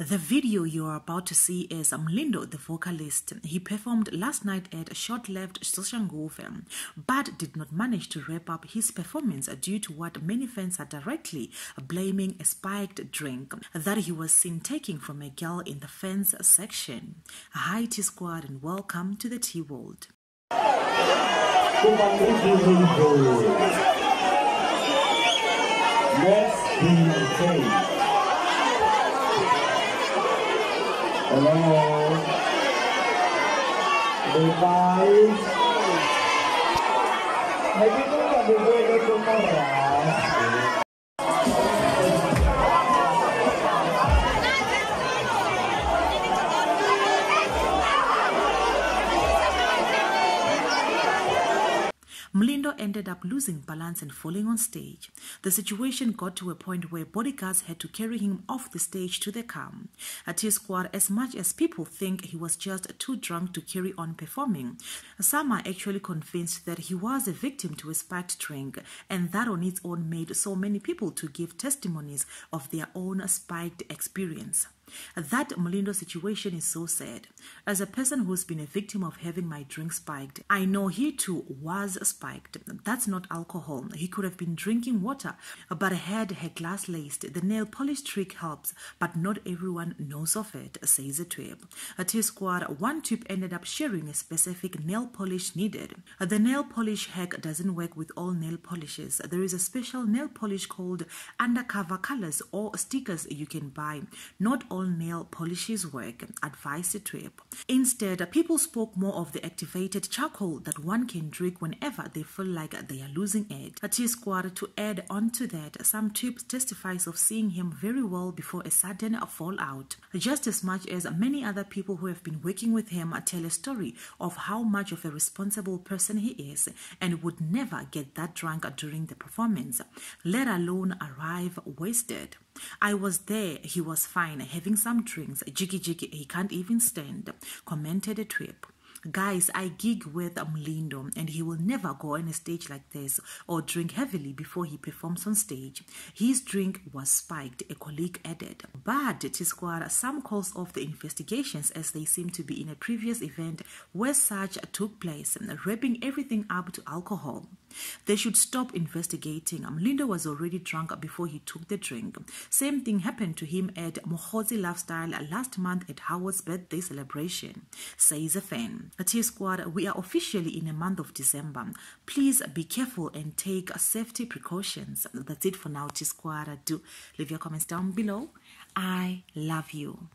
The video you are about to see is Mlindo the vocalist. He performed last night at short-lived Groove, but did not manage to wrap up his performance due to what many fans are directly blaming: a spiked drink that he was seen taking from a girl in the fans section. Hi T-Squad and welcome to the T-World. Let's be hello, goodbye. Happy birthday to Mohozi. Mlindo ended up losing balance and falling on stage. The situation got to a point where bodyguards had to carry him off the stage to the car. T-Squad, as much as people think he was just too drunk to carry on performing, some are actually convinced that he was a victim to a spiked drink, and that on its own made so many people to give testimonies of their own spiked experience. That Mlindo situation is so sad. As a person who's been a victim of having my drink spiked, I know he too was spiked. That's not alcohol. He could have been drinking water, but had her glass laced. The nail polish trick helps, but not everyone knows of it, says a twib. T-Squad, one twib ended up sharing a specific nail polish needed. The nail polish hack doesn't work with all nail polishes. There is a special nail polish called undercover colors or stickers you can buy. Not all nail polishes work, advised the trip. Instead, people spoke more of the activated charcoal that one can drink whenever they feel like they are losing it. T-Squad, to add on to that, some trips testifies of seeing him very well before a sudden fallout, just as much as many other people who have been working with him tell a story of how much of a responsible person he is and would never get that drunk during the performance, let alone arrive wasted. I was there, he was fine, having some drinks, jiggy, he can't even stand, commented a trip. Guys, I gig with Mlindo and he will never go on a stage like this or drink heavily before he performs on stage. His drink was spiked, a colleague added. But T-Squad, some calls off the investigations as they seem to be in a previous event where such took place, wrapping everything up to alcohol. They should stop investigating. Mlindo was already drunk before he took the drink. Same thing happened to him at Mohozi Lifestyle last month at Howard's birthday celebration, says a fan. T-Squad, we are officially in a month of December. Please be careful and take safety precautions. That's it for now, T-Squad. Do leave your comments down below. I love you.